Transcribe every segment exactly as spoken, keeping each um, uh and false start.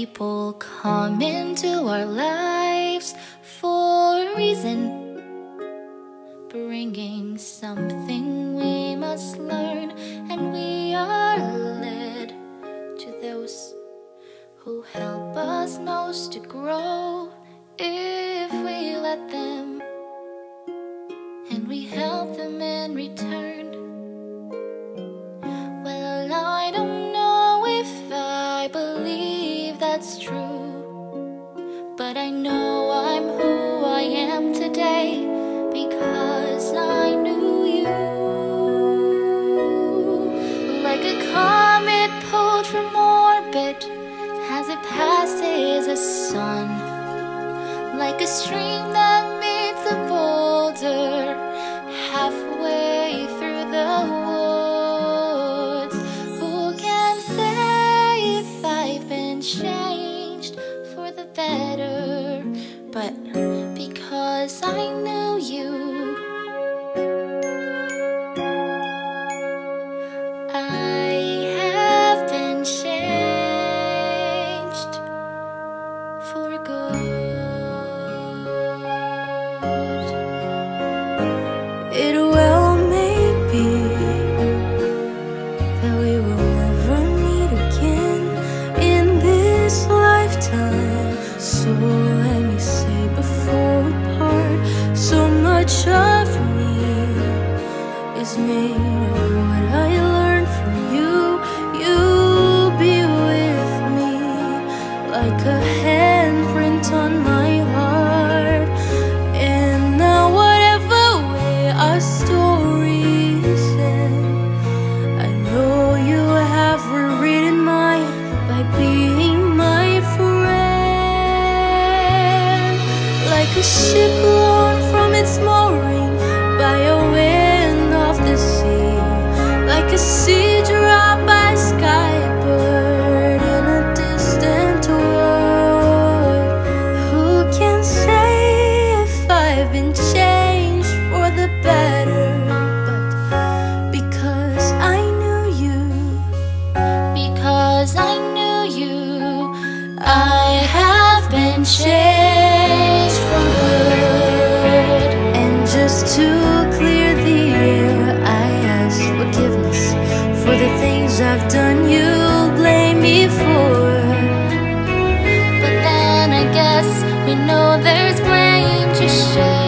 people come into our lives for a reason, bringing something we must learn, and we are led to those who help us most to grow if we let them, and we help them in return. Well, I don't know if I believe that's true, but I know I'm who I am today because I knew you. Like a comet pulled from orbit as it passes a sun, like a stream that meets the boulder halfway through the woods. Who can say if I've been changed for the better? But because I knew you, I have been changed for good. It well may be that we will never meet again in this lifetime, so let me say before we part, so much of me is made of what I learned from you. You'll be with me like a handprint on my heart. Our stories end. I know you have rewritten mine by being my friend. Like a ship blown from its mooring by a wind of the sea, like a sea dropped by a sky bird in a distant world. Who can say if I've been changed the better? But because I knew you, because I knew you, I have been changed for good. And just to clear the air, I ask forgiveness for the things I've done you blame me for. But then I guess we know there's blame to share.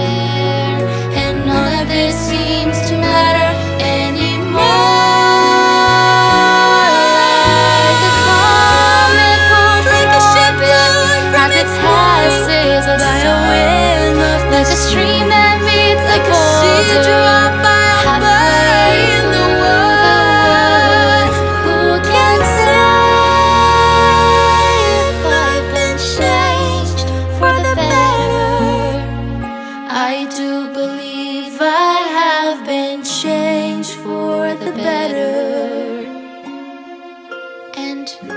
Changed for the better. And